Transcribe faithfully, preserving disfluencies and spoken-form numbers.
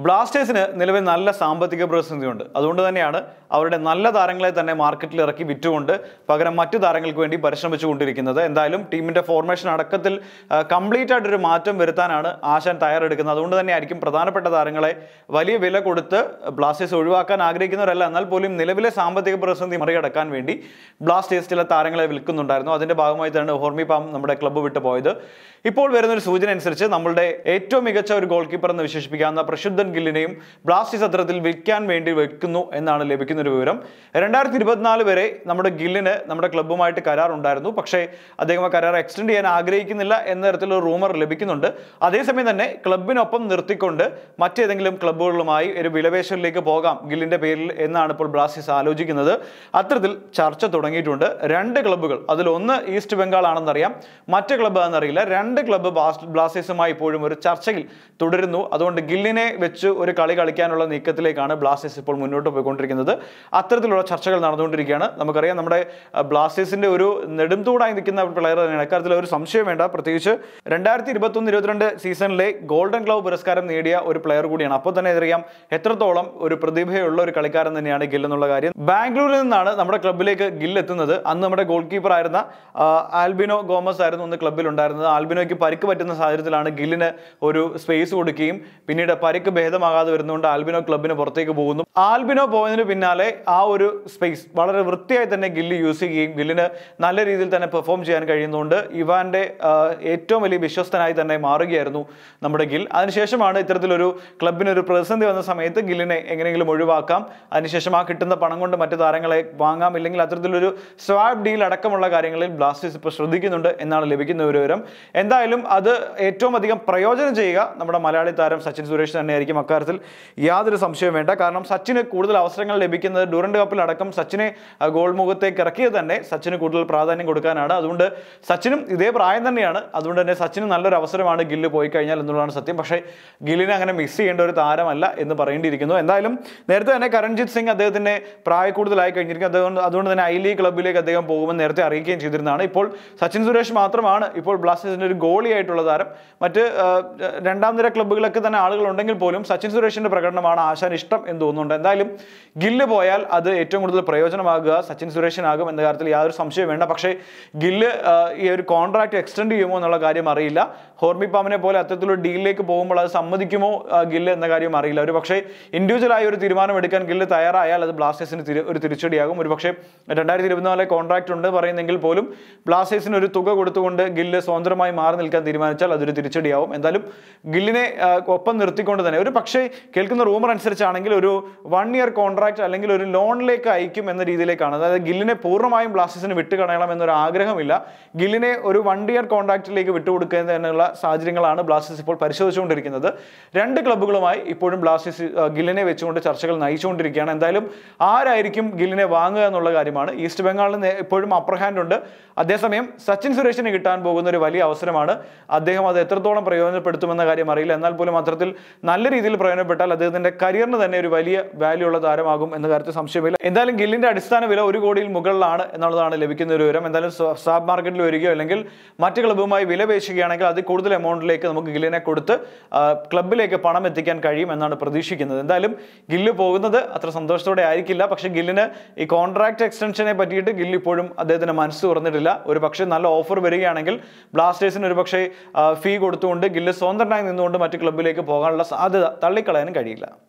Blasters in Nilvin Nalla Sambathika Brazil, Adunda Nada, Nalla Darangla than a market Leraki Vitunda, Pagaramatu Darangal Quendi, Parishamachundi, and the Ilum team into formation at a Katil, completed Rematum Virtanada, Ash and Tire Rikanadunda than Arikim Pradana Pata Darangalai, Vali Villa Kodutta, Blasters Uduaka, Agrikin or Elanal Polim, Nilvilla Sambathika Brazil, the Maria Dakan Vendi, Blasters still a Tarangla Vilkundarno, then a Bagamai and a Hormi Pam, numbered a club with a boy. Hippo were in Sujan and Search, Namulday, eight to Mikacha goalkeeper and the Vishish began the pressure. Gilliname, Blastis at the Vikan Vendi Vikno and Nana Lebikin Riverum. Rendar Tibadna Vere, numbered a Gillin, numbered a clubumite Kara on Darno, Pakshe, Adema Kara extended and Agrikinilla and the Rattle Romer Lebikin under Adesamina, Clubin upon Nurtikunda, Mate Anglum Club Lomai, a relevation lake of Bogam, Gillinda Pale, and Anapol Blastis Alogic another, Athradil, Charcha Todangitunda, Randa Club, Adalona, East Bengal Anandaria, Mate Club Anarilla, Randa Club Blastis and my podium or Charchil, Toderno, Adon the Gilline. Which or a Kalikanalan Nikatlekana blasts upon Munoto Country another. After the Lord Churchill Nardo Rigana, Namakaria Namada blasts in the Uru, Nedumtura in the Kinab Player and Akartha, some shame and up, Pratisha, Rendarthi Batun Rudranda season lake, Golden Globe, Raskaram, Nadia, or a player good in Apotanarium, Heterodolam, or Pradibhe, or Kalikar and the Niana Gilanolagarian. Bangalore and Nana, number club lake Gillet another, and number goalkeeper Irana, Albino Gomez Iron on the club Lundarna, Albino Parika and the Sajalana Gilina, or space would came, Pineda Parik. Albino Club in a Portego Bono. Albino Point Vinale, our space, Bala Vurtia than a Gilly U C Gillina, Nala Rizil than a perform Jan Karinunda, Ivan de Etomili Bishos than I than a Maragierno, number Gill, and Sheshamana Tertulu, Club in a represent the other Sametha, Gillina, Engel Murivakam, and Sheshamakit and the Panangon Matadaranga like Banga, Milling Latrulu, Swab deal at a Kamala Karangal, Blastis, Pasudikin under Enna Lebikin Nurum, and the Ilum other Etomaticum Priogen Jaga, number Maladi Taram, Sachin Suresh. Yadra Samshe Venta, Karnam, Sachin a Kudal Australian Lebikin, the Duranda Pilatakam, Sachin a gold Mugate Karaki than Sachin a Kudal Pradhan and Gudukanada, Azunda Sachin, they Brian than Yana, Azunda Sachin and Alla Avasarana Gilipoika and Nuran Satim Pashe, Gilina and a Mixi and Aramala in the Parindi Rikino and Ilum. There than a Karanjit Singh at the Prai Kudu like and Adun and Ili Club Bilaka, they Bowen, there the Ariki and Chidrinana, Ipol, Sachin Suresh Matraman, Ipol Blasis and Golia to Lazarem, but Randam the Club Bilaka than Algondangal. Sachin Suresh and Praganamana Asha Istam in Donon and Dilem Gille Boyal, other Etum the Prayojanamaga, Sachin Suresh and Agam and the Arthur Samshe Vendapakshe Gille contract extended Yumonalagari Marilla, Hormi Pamana Pol Atulu, D Lake Bomala, Samadikimo, Gille and the Gari Marilla, Ribakshe, individual Ayurthirman, Medican Gille, Tayara, the Blasts in Richard Yagum, Ribakshe, at a contract under Paranangil Polum, Blasts in Rituka, Gutunda, Gille, Sondra, my Marnilka, the Rimanchal, other Richard Yagum, and Dilem Gilline, open Ritikon. ഒരു പക്ഷേ കേൾക്കുന്ന rumour അനുസരിച്ചാണെങ്കിൽ ഒരു one year contract അല്ലെങ്കിൽ ഒരു ലോണിലേക്ക് അയക്കും എന്ന രീതിയിലേക്കാണ് അതായത് ഗില്ലിനെ പൂർണ്ണമായും ബ്ലാസ്റ്റേഴ്സിന് വിട്ടു കളയണം എന്നൊരു ആഗ്രഹമില്ല ഗില്ലിനെ ഒരു one year കോൺട്രാക്റ്റിലേക്ക് വിട്ടു കൊടുക്കുന്നതിനുള്ള സാഹചര്യങ്ങളാണ് ബ്ലാസ്റ്റേഴ്സ് ഇപ്പോൾ പരിശോധിച്ചുകൊണ്ടിരിക്കുന്നത് രണ്ട് ക്ലബ്ബുകളുമായി ഇപ്പോഴും ബ്ലാസ്റ്റേഴ്സ് ഗില്ലിനെ വെച്ചുകൊണ്ട് ചർച്ചകൾ നയിച്ചുകൊണ്ടിരിക്കുകയാണ് എന്തായാലും ആരായിരിക്കും ഗില്ലിനെ വാങ്ങുക എന്നുള്ള കാര്യമാണ് ഈസ്റ്റ് ബംഗാളിന് ഇപ്പോഴും അപ്പർ ഹാൻഡ് ഉണ്ട് അതേസമയം സച്ചിൻ സുരേഷിനെ കിട്ടാൻ പോകുന്ന ഒരു വലിയ അവസരമാണ് അദ്ദേഹം അത് എത്രത്തോളം പ്രയോജനപ്പെടുത്തുമെന്ന കാര്യം അറിയില്ല എന്നാൽ പോലും അത്രത്തിൽ നല്ല രീതിയിൽ പ്രയോജനപ്പെട്ടാൽ അദ്ദേഹത്തിന്റെ കരിയറിന് തന്നെ ഒരു വലിയ വാല്യൂ ഉള്ള താരമാകും എന്ന കാര്യത്തിൽ സംശയമില്ല. എന്തായാലും ഗില്ലിന്റെ അടിസ്ഥാന വില ഒരു കോടിയിൽ മുകളിലാണ് എന്നുള്ളതാണ് ലഭിക്കുന്ന ഒരു വിവരം. എന്തായാലും സാബ് മാർക്കറ്റിൽ വരികയോ അല്ലെങ്കിൽ മറ്റ് ക്ലബ്ബുമായി വില പേശുകയാണെങ്കിൽ അത് കൂടുതൽ എമൗണ്ടിലേക്ക് നമുക്ക് ഗില്ലിനെ കൊടുത്ത് ക്ലബ്ബിലേക്ക് പണം എത്തിക്കാൻ കഴിയും എന്നാണ് പ്രതീക്ഷിക്കുന്നത്. എന്തായാലും ഗില്ല് പോകുന്നത് അത്ര സന്തോഷത്തോടെ ആയിരിക്കില്ല. പക്ഷേ ഗില്ലിന് ഈ കോൺട്രാക്ട് എക്സ്റ്റൻഷനെ പറ്റിയിട്ട് ഗില്ല് ഇപ്പോഴും അദ്ദേഹത്തിന്റെ മനസ്സ് തുറന്നിട്ടില്ല. ഒരു പക്ഷേ നല്ല ഓഫർ വരികയാണെങ്കിൽ ബ്ലാസ്റ്റേഴ്സിന് ഒരു പക്ഷേ ഫീ കൊടുത്തുകൊണ്ട് ഗില്ല് സ്വന്തമായി നിന്നുകൊണ്ട് മറ്റ് ക്ലബ്ബിലേക്ക് പോകാനുള്ള സാധ്യത തള്ളിക്കളയാനും കഴിയില്ല.